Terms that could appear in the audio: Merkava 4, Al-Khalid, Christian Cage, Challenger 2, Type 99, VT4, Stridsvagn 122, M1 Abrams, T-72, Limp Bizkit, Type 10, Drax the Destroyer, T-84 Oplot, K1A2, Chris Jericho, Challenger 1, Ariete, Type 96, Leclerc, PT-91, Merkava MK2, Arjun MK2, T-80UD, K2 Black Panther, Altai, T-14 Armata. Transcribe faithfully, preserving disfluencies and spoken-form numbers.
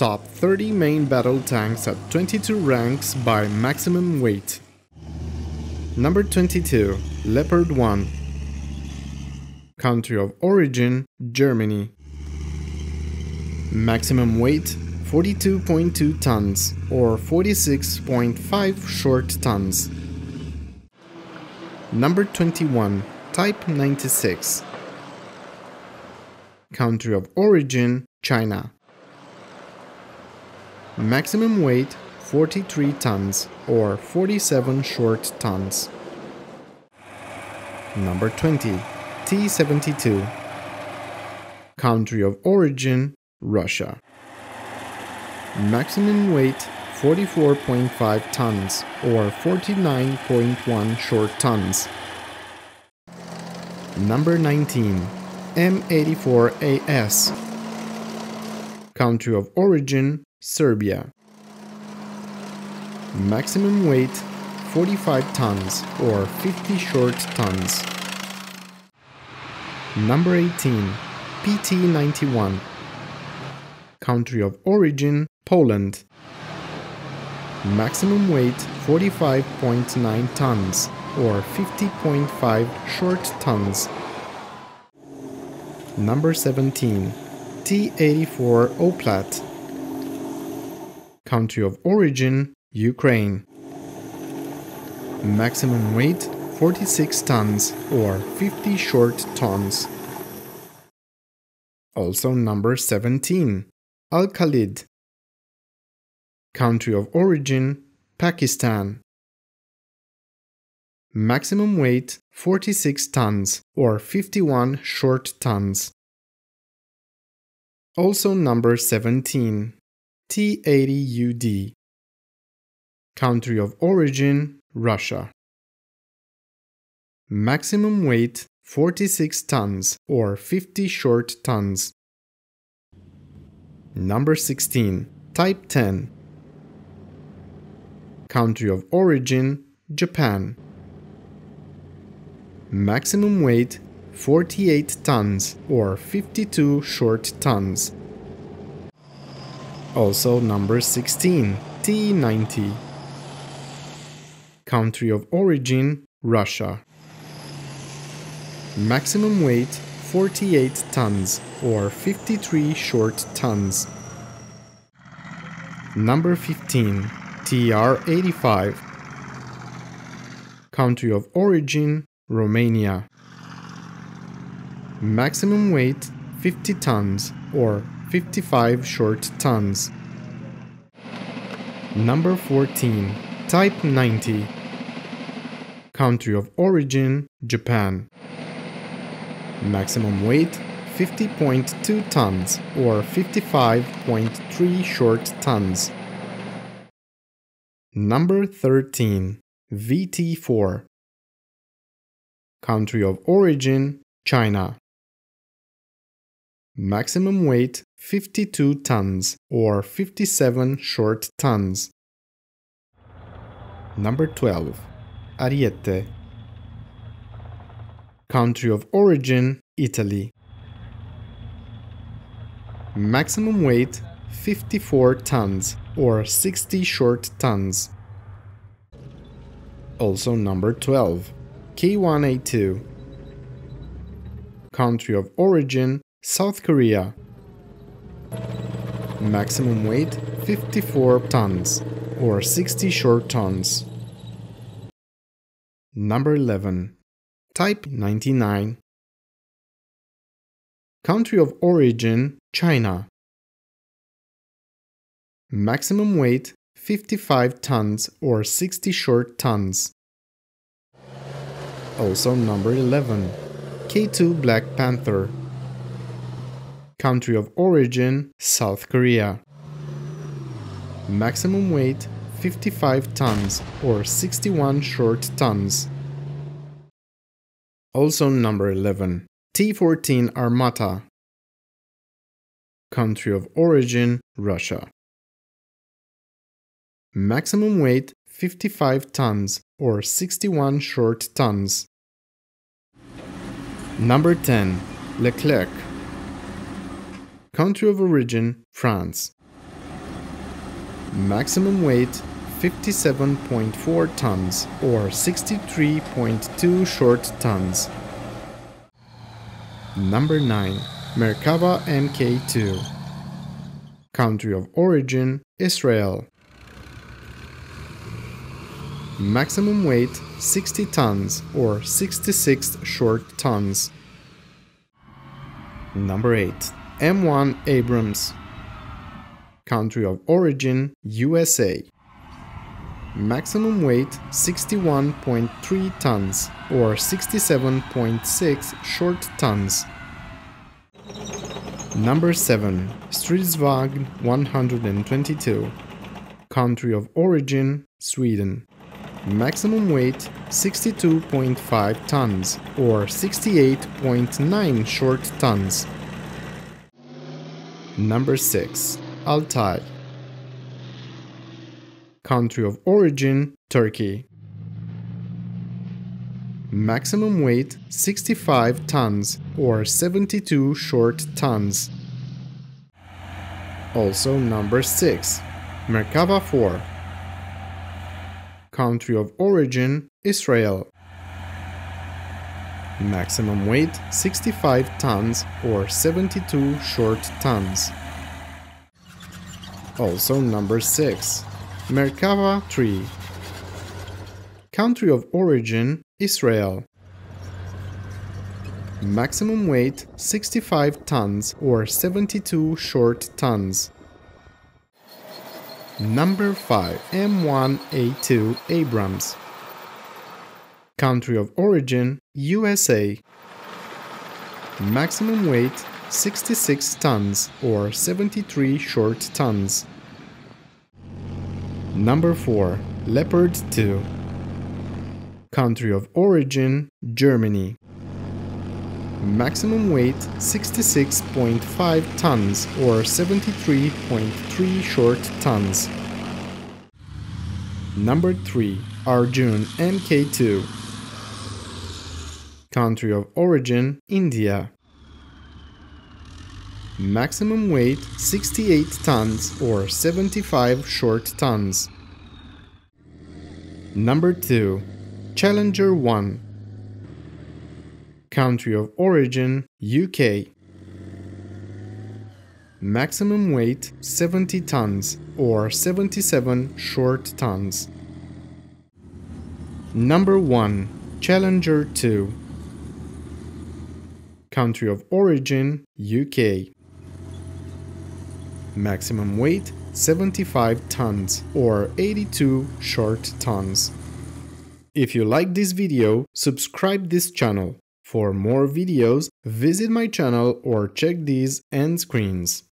Top thirty main battle tanks at twenty-two ranks by maximum weight. Number twenty-two, Leopard one. Country of origin, Germany. Maximum weight, forty-two point two tons or forty-six point five short tons. Number twenty-one, Type ninety-six. Country of origin, China. Maximum weight, forty-three tons or forty-seven short tons. Number twenty, T seventy-two. Country of origin, Russia. Maximum weight, forty-four point five tons or forty-nine point one short tons. Number nineteen, M eighty-four A S. Country of origin, Serbia. Maximum weight, forty-five tons or fifty short tons. Number eighteen, P T ninety-one. Country of origin, Poland. Maximum weight, forty-five point nine tons or fifty point five short tons. Number seventeen, T eighty-four Oplot. Country of origin, Ukraine. Maximum weight, forty-six tons or fifty short tons. Also number seventeen, Al-Khalid. Country of origin, Pakistan. Maximum weight, forty-six tons or fifty-one short tons. Also number seventeen, T eighty U D. Country of origin, Russia. Maximum weight, forty-six tons or fifty short tons. Number sixteen, Type ten. Country of origin, Japan. Maximum weight, forty-eight tons or fifty-two short tons. Also number sixteen, T ninety. Country of origin, Russia. Maximum weight, forty-eight tons or fifty-three short tons. Number fifteen, T R eighty-five. Country of origin, Romania. Maximum weight, fifty tons or fifty-five short tons. Number fourteen, Type ninety. Country of origin, Japan. Maximum weight, fifty point two tons or fifty-five point three short tons. Number thirteen, V T four. Country of origin, China. Maximum weight, fifty-two tons or fifty-seven short tons. Number twelve, Ariete. Country of origin, Italy. Maximum weight, fifty-four tons or sixty short tons. Also number twelve, K one A two. Country of origin, South Korea. Maximum weight, fifty-four tons or sixty short tons. Number eleven, Type ninety-nine. Country of origin, China. Maximum weight, fifty-five tons or sixty short tons. Also number eleven, K two Black Panther. Country of origin, South Korea. Maximum weight, fifty-five tons or sixty-one short tons. Also number eleven, T fourteen Armata. Country of origin, Russia. Maximum weight, fifty-five tons or sixty-one short tons. Number ten, Leclerc. Country of origin, France. Maximum weight fifty-seven point four tons or sixty-three point two short tons. Number nine. Merkava M K two. Country of origin, Israel. Maximum weight sixty tons or sixty-six short tons. Number eight. M one Abrams. Country of origin, U S A. Maximum weight sixty-one point three tons or sixty-seven point six short tons. Number seven. Stridsvagn one twenty-two. Country of origin, Sweden. Maximum weight sixty-two point five tons or sixty-eight point nine short tons. Number six. Altai. Country of origin, Turkey. Maximum weight sixty-five tons or seventy-two short tons. Also number six. Merkava four. Country of origin, Israel. Maximum weight sixty-five tons or seventy-two short tons. Also number six. Merkava three. Country of origin, Israel. Maximum weight sixty-five tons or seventy-two short tons. Number five. M one A two Abrams. Country of origin, U S A. Maximum weight sixty-six tons or seventy-three short tons. Number four. Leopard two. Country of origin, Germany. Maximum weight sixty-six point five tons or seventy-three point three short tons. Number three. Arjun M K two. Country of origin, India. Maximum weight sixty-eight tons or seventy-five short tons. Number two. Challenger one. Country of origin, U K. Maximum weight seventy tons or seventy-seven short tons. Number one. Challenger two. Country of origin, U K. Maximum weight seventy-five tons or eighty-two short tons. If you like this video, subscribe this channel. For more videos, visit my channel or check these end screens.